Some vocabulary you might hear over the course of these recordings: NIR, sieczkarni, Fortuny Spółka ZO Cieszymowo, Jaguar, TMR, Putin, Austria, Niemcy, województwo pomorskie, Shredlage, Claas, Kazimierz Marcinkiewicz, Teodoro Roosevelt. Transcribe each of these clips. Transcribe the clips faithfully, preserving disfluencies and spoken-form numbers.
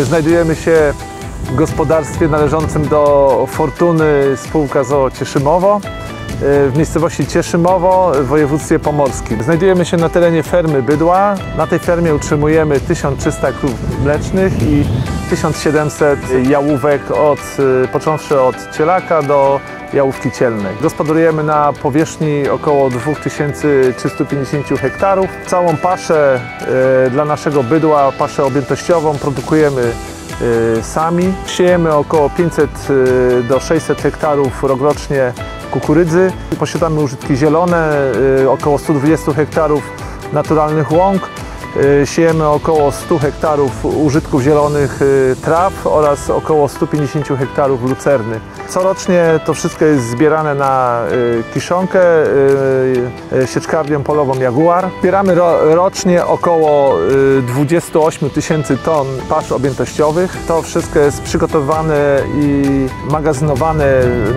Znajdujemy się w gospodarstwie należącym do Fortuny Spółka z o o Cieszymowo w miejscowości Cieszymowo w województwie pomorskim. Znajdujemy się na terenie fermy bydła. Na tej fermie utrzymujemy tysiąc trzysta krów mlecznych i tysiąc siedemset jałówek, od, począwszy od cielaka do jałówki cielnej. Gospodarujemy na powierzchni około dwa tysiące trzysta pięćdziesiąt hektarów. Całą paszę dla naszego bydła, paszę objętościową, produkujemy sami. Siejemy około pięćset do sześciuset hektarów rocznie kukurydzy. Posiadamy użytki zielone, około sto dwadzieścia hektarów naturalnych łąk. Siejemy około sto hektarów użytków zielonych traw oraz około sto pięćdziesiąt hektarów lucerny. Corocznie to wszystko jest zbierane na kiszonkę, sieczkarnią polową Jaguar. Zbieramy rocznie około dwadzieścia osiem tysięcy ton pasz objętościowych. To wszystko jest przygotowane i magazynowane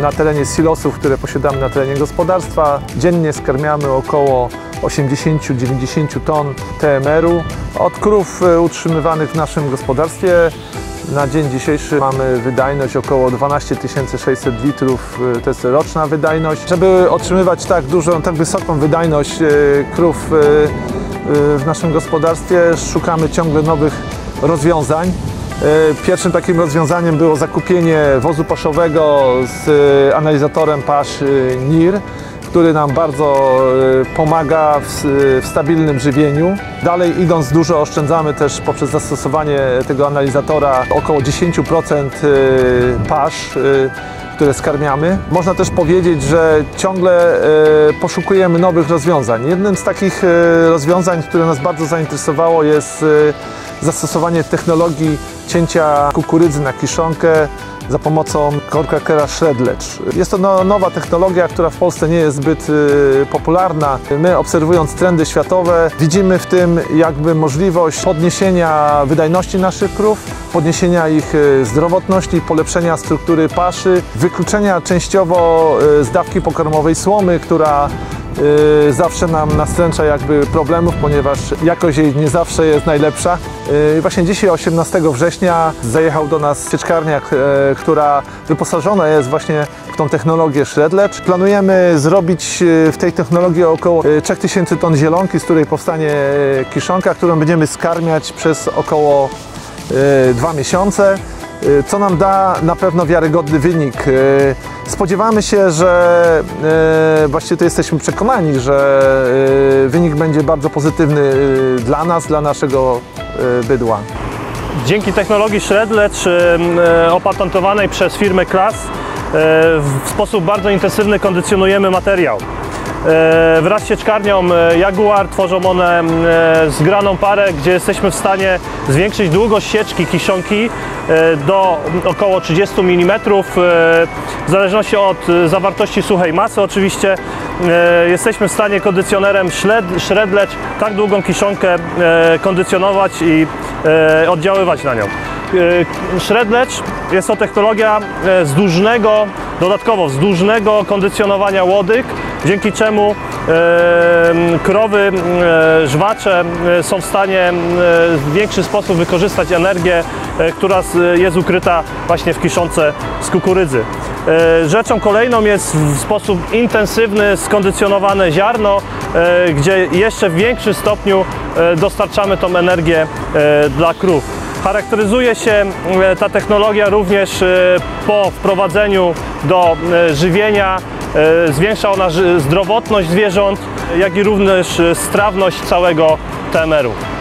na terenie silosów, które posiadamy na terenie gospodarstwa. Dziennie skarmiamy około osiemdziesiąt do dziewięćdziesięciu ton T M R-u. Od krów utrzymywanych w naszym gospodarstwie na dzień dzisiejszy mamy wydajność około dwanaście tysięcy sześćset litrów, to jest roczna wydajność. Żeby otrzymywać tak dużą, tak wysoką wydajność krów w naszym gospodarstwie, szukamy ciągle nowych rozwiązań. Pierwszym takim rozwiązaniem było zakupienie wozu paszowego z analizatorem pasz N I R, który nam bardzo pomaga w, w stabilnym żywieniu. Dalej idąc dużo oszczędzamy też poprzez zastosowanie tego analizatora około dziesięć procent pasz, które skarmiamy. Można też powiedzieć, że ciągle poszukujemy nowych rozwiązań. Jednym z takich rozwiązań, które nas bardzo zainteresowało, jest zastosowanie technologii cięcia kukurydzy na kiszonkę za pomocą korkera Shredlage. Jest to no, nowa technologia, która w Polsce nie jest zbyt y, popularna. My, obserwując trendy światowe, widzimy w tym jakby możliwość podniesienia wydajności naszych krów, podniesienia ich zdrowotności, polepszenia struktury paszy, wykluczenia częściowo y, z dawki pokarmowej słomy, która y, zawsze nam nastręcza jakby problemów, ponieważ jakość jej nie zawsze jest najlepsza. Y, właśnie dzisiaj, osiemnastego września, zajechał do nas sieczkarnia, y, która wyposażona jest właśnie w tą technologię Shredlage. Planujemy zrobić w tej technologii około trzy tysiące ton zielonki, z której powstanie kiszonka, którą będziemy skarmiać przez około dwa miesiące, co nam da na pewno wiarygodny wynik. Spodziewamy się, że właściwie to jesteśmy przekonani, że wynik będzie bardzo pozytywny dla nas, dla naszego bydła. Dzięki technologii Shredlage opatentowanej przez firmę Claas w sposób bardzo intensywny kondycjonujemy materiał. Wraz z sieczkarnią Jaguar tworzą one zgraną parę, gdzie jesteśmy w stanie zwiększyć długość sieczki kiszonki do około trzydziestu milimetrów. W zależności od zawartości suchej masy oczywiście jesteśmy w stanie kondycjonerem Shredlage tak długą kiszonkę kondycjonować i oddziaływać na nią. Shredlage jest to technologia zdłużnego, dodatkowo zdłużnego kondycjonowania łodyg, dzięki czemu e, krowy, e, żwacze są w stanie e, w większy sposób wykorzystać energię, e, która jest ukryta właśnie w kiszonce z kukurydzy. E, rzeczą kolejną jest w sposób intensywny skondycjonowane ziarno, e, gdzie jeszcze w większym stopniu e, dostarczamy tą energię e, dla krów. Charakteryzuje się ta technologia również po wprowadzeniu do żywienia, zwiększa ona zdrowotność zwierząt, jak i również strawność całego T M R-u.